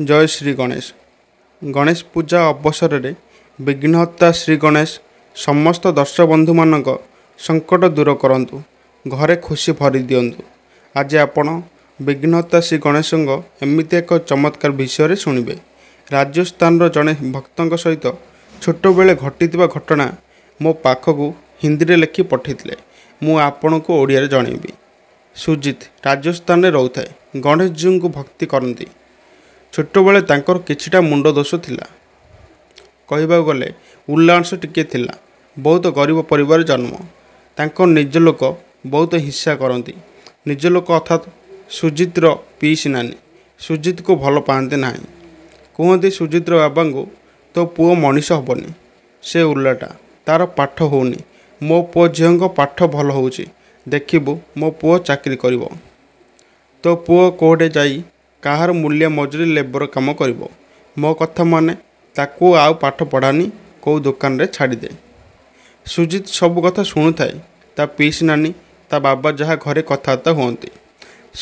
जय श्री गणेश। गणेश पूजा अवसर रे विघ्नहर्ता श्री गणेश समस्त दर्शक बंधु मानक संकट दूर करंतु, घरे खुशी भरी दियंतु। आज आपण विघ्नहर्ता श्री गणेश एमती एक चमत्कार विषय शुणिबे। राजस्थान जड़े भक्त सहित छोट बेले घटी घटना मो पाखक हिंदी लिखि पठाइतिले, मु आपणको ओडिया रे जणैबी। सुजीत राजस्थान रे रहउथाय, गणेश जी को भक्ति करती। छोट बेले तांकर किछिटा मुंड दोष थिला, कहिबा गले उल्लांश टिके थिला। बहुत गरीब परिवार जन्म, तांकर निज लोक बहुत हिंसा करती। निज लोक अर्थात सुजीत रो पीसी नानी सुजीत को भल पाते ना, कहते सुजीत रो बाबा को तो पुओ मनीष हेनी, से उल्लाटा तार पाठ होनी, मो पुओ झीओं पाठ भल हो, देखिबू मो पुओ चाकरी करिवो। तो पुओ कोडे जाई कहार मूल्य मजूरी लेबर काम करिवो, मो कथा माने ताकू आउ पाठ पढ़ानी, को दुकान रे छाड़ी दे। सुजीत सब कथा शुणुए, ता पीसी नानी ता बाबा जहाँ घरे कथबार्ता हुंती।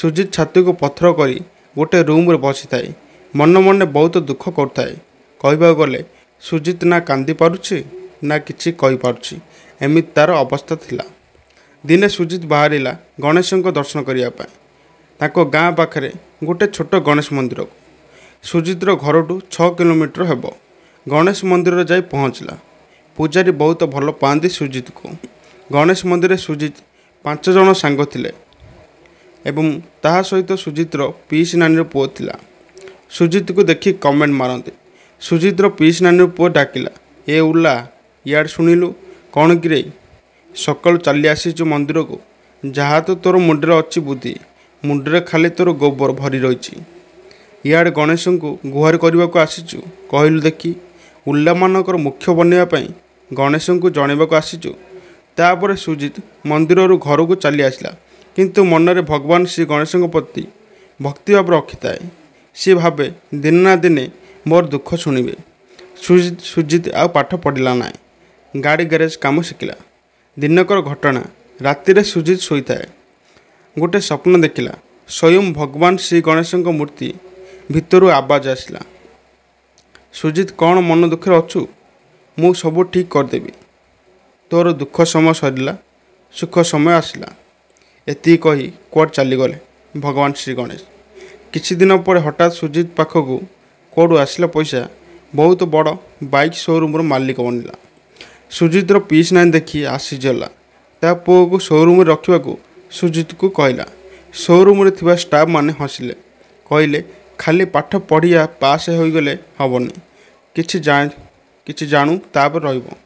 सुजीत छाती को पथर करी गोटे रूम रे बसी थाए, मन मन बहुत दुख करुए। कहबा गले सुजीत ना कांदी पारुछि ना किछि कहि पारुछि, एमित तार अवस्था थिला। दिने सुजीत बाहरिला गणेशंको दर्शन करिया पाए ताको गाँ पाखे गोटे छोट गणेश मंदिर को। सुजीतर घर 6 किलोमीटर हेब गणेश मंदिर जाई पहुँचला। पूजारी बहुत भल पाती सुजीत को। गणेश मंदिर सुजीत 5 जन सांग थिले एवं ताहा सहित सुजीतर पीसी नानी पुओ थिला। सुजीत को देखि कमेंट मारते। सुजीतर पीसी नानी पुओ डाकिला, ए उल्ला यार शुणिलु कौन कि रे, सकालु चली आसीचु मंदिर को, जहा तो तोर मुंडर अच्छी बुद्धि, मुंडरे खाली तोर गोबर भरी रही, इाड़े गणेश को गुहार करने को आसीचु, कहलु देखी उल्ला मानकर मुख्य बनवाई गणेश को जनवाक आसीचु। तापर सुजीत मंदिर घर को चली आसला, किंतु मनरे भगवान श्री गणेश प्रति भक्तिभाव रखि थाए। सी भावे दिन ना दिने मोर दुख शुणवे। सुजीत आ पाठ पढ़ला ना, गाड़ी ग्यारेज काम शिखला। दिनकर घटना रातिर सुजीत शोई थाए। गोटे स्वप्न देखला, स्वयं भगवान श्री गणेश मूर्ति भितरू आवाज आसला, सुजीत कौन मन दुखे अच्छु, मु सब ठीक करदेवी, तोर दुख समय सरला, सुख समय आसला। एति कही कोर्ट चलीगले भगवान श्री गणेश। किछि दिन पर हठात सुजीत पाखक कोडू आसला पैसा, बहुत बड़ बाइक शोरूम मालिक बनला। सुजीतर पीस नाइन देखी आसीजला, ता पुओ शोरूम रखा सुजीत को कहला। शोरूम रे थिबा स्टाफ माने हसिले, कहले खाली पाठ पढ़िया पास होईगले हबनी, किछि जाणु तापर रहिबो।